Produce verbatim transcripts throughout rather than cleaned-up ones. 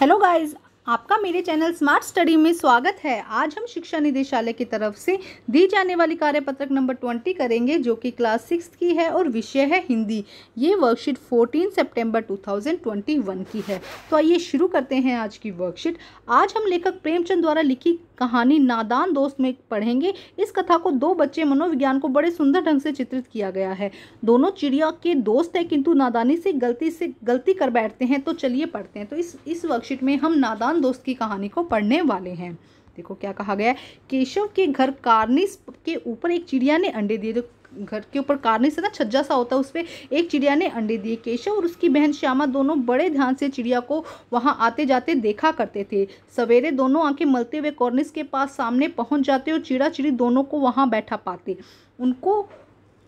Hello guys, आपका मेरे channel smart study में स्वागत है। आज हम शिक्षा निदेशालय की तरफ से दी जाने वाली कार्यपत्रक नंबर ट्वेंटी करेंगे, जो कि क्लास सिक्स की है और विषय है हिंदी। ये वर्कशीट चौदह सितंबर दो हज़ार इक्कीस की है। तो आइए शुरू करते हैं आज की वर्कशीट। आज हम लेखक प्रेमचंद द्वारा लिखी कहानी नादान दोस्त में पढ़ेंगे। इस कथा को दो बच्चे मनोविज्ञान को बड़े सुंदर ढंग से चित्रित किया गया है। दोनों चिड़िया के दोस्त हैं, किंतु नादानी से गलती से गलती कर बैठते हैं। तो चलिए पढ़ते हैं। तो इस इस वर्कशीट में हम नादान दोस्त की कहानी को पढ़ने वाले हैं। देखो क्या कहा गया है। केशव के घर कार्निस के ऊपर एक चिड़िया ने अंडे दिए। तो घर के ऊपर कार्निस से ना छज्जा सा होता है, उस पर एक चिड़िया ने अंडे दिए। केशव और उसकी बहन श्यामा दोनों बड़े ध्यान से चिड़िया को वहां आते जाते देखा करते थे। सवेरे दोनों आंखें मलते हुए कॉर्निस के पास सामने पहुंच जाते और चिड़ा चिड़ी दोनों को वहां बैठा पाते। उनको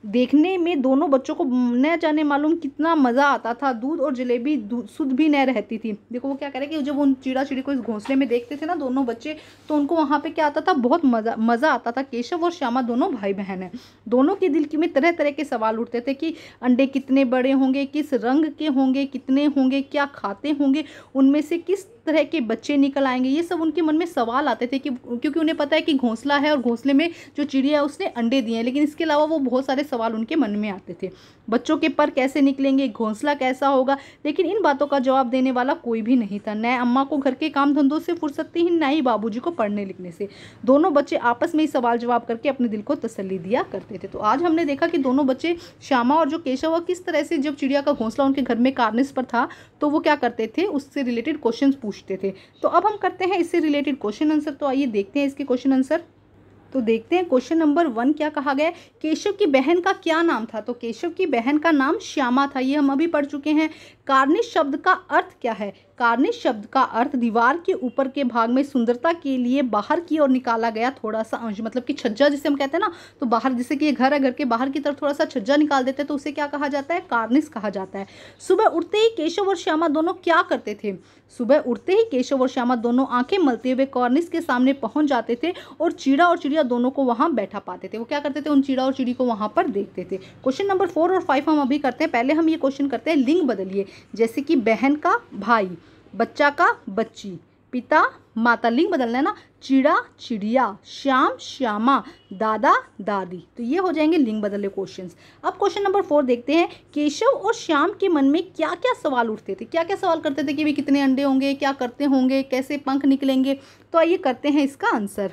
देखने में दोनों बच्चों को न जाने मालूम कितना मज़ा आता था। दूध और जलेबी शुद्ध भी न रहती थी। देखो वो क्या कह रहे हैं कि जब उन चिड़ा चिड़ी को इस घोंसले में देखते थे ना दोनों बच्चे, तो उनको वहाँ पे क्या आता था, बहुत मज़ा मज़ा आता था। केशव और श्यामा दोनों भाई बहन हैं। दोनों के दिल में तरह तरह के सवाल उठते थे कि अंडे कितने बड़े होंगे, किस रंग के होंगे, कितने होंगे, क्या खाते होंगे, उनमें से किस तरह के बच्चे निकल आएंगे। ये सब उनके मन में सवाल आते थे कि क्योंकि उन्हें पता है कि घोंसला है और घोंसले में जो चिड़िया है उसने अंडे दिए हैं, लेकिन इसके अलावा वो बहुत सारे सवाल उनके मन में आते थे। बच्चों के पर कैसे निकलेंगे, घोंसला कैसा होगा, लेकिन इन बातों का जवाब देने वाला कोई भी नहीं था। न अम्मा को घर के काम धंधों से फुर्सत थी, ना ही बाबूजी को पढ़ने लिखने से। दोनों बच्चे आपस में ही सवाल जवाब करके अपने दिल को तसल्ली दिया करते थे। तो आज हमने देखा कि दोनों बच्चे श्यामा और जो केशव और किस तरह से जब चिड़िया का घोंसला उनके घर में कार्निस पर था तो वो क्या करते थे, उससे रिलेटेड क्वेश्चन पूछते थे। तो अब हम करते हैं इससे रिलेटेड क्वेश्चन आंसर। तो आइए देखते हैं इसके क्वेश्चन आंसर। तो देखते हैं क्वेश्चन नंबर वन क्या कहा गया है। केशव की बहन का क्या नाम था? तो केशव की बहन का नाम श्यामा था, ये हम अभी पढ़ चुके हैं। कार्निस शब्द का अर्थ क्या है? कार्निस शब्द का अर्थ दीवार के ऊपर के भाग में सुंदरता के लिए बाहर की ओर निकाला गया थोड़ा सा अंश, मतलब कि छज्जा जिसे हम कहते हैं ना, तो बाहर जैसे कि ये घर है, घर के बाहर की तरफ थोड़ा सा छज्जा निकाल देते हैं तो उसे क्या कहा जाता है, कार्निस कहा जाता है। सुबह उठते ही केशव और श्यामा दोनों क्या करते थे? सुबह उठते ही केशव और श्यामा दोनों आंखें मलते हुए कार्निस के सामने पहुंच जाते थे और चीड़ा और चिड़िया दोनों को वहां बैठा पाते थे। वो क्या करते थे, उन चीड़ा और चिड़ी को वहां पर देखते थे। क्वेश्चन नंबर फोर और फाइव हम अभी करते हैं। पहले हम ये क्वेश्चन करते हैं, लिंग बदलिए, जैसे कि बहन का भाई, बच्चा का बच्ची, पिता माता। लिंग बदलना है ना, चिड़ा चिड़िया, श्याम श्यामा, दादा दादी। तो ये हो जाएंगे लिंग बदले क्वेश्चंस। अब क्वेश्चन नंबर फोर देखते हैं। केशव और श्याम के मन में क्या क्या सवाल उठते थे, क्या क्या सवाल करते थे कि वे कितने अंडे होंगे, क्या करते होंगे, कैसे पंख निकलेंगे। तो आइए करते हैं इसका आंसर।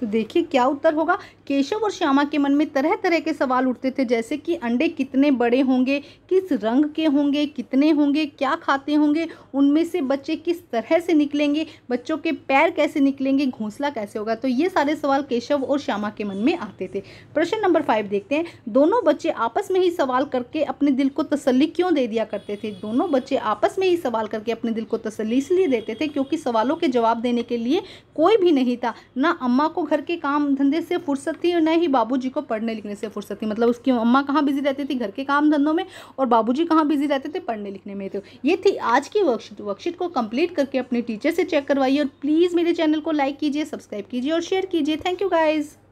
तो देखिए क्या उत्तर होगा। केशव और श्यामा के मन में तरह तरह के सवाल उठते थे, जैसे कि अंडे कितने बड़े होंगे, किस रंग के होंगे, कितने होंगे, क्या खाते होंगे, उनमें से बच्चे किस तरह से निकलेंगे, बच्चों के पैर कैसे निकलेंगे, घोंसला कैसे होगा। तो ये सारे सवाल केशव और श्यामा के मन में आते थे। प्रश्न नंबर फाइव देखते हैं। दोनों बच्चे आपस में ही सवाल करके अपने दिल को तसल्ली क्यों दे दिया करते थे? दोनों बच्चे आपस में ही सवाल करके अपने दिल को तसल्ली इसलिए देते थे क्योंकि सवालों के जवाब देने के लिए कोई भी नहीं था। ना अम्मा को घर के काम धंधे से फुर्सत थी और न ही बाबूजी को पढ़ने लिखने से फुर्सत थी। मतलब उसकी अम्मा कहाँ बिजी रहती थी घर के काम धंधों में, और बाबूजी कहाँ बिजी रहते थे पढ़ने लिखने में। तो ये थी आज की वर्कशीट। वर्कशीट को कंप्लीट करके अपने टीचर से चेक करवाइए और प्लीज़ मेरे चैनल को लाइक कीजिए, सब्सक्राइब कीजिए और शेयर कीजिए। Thank you guys.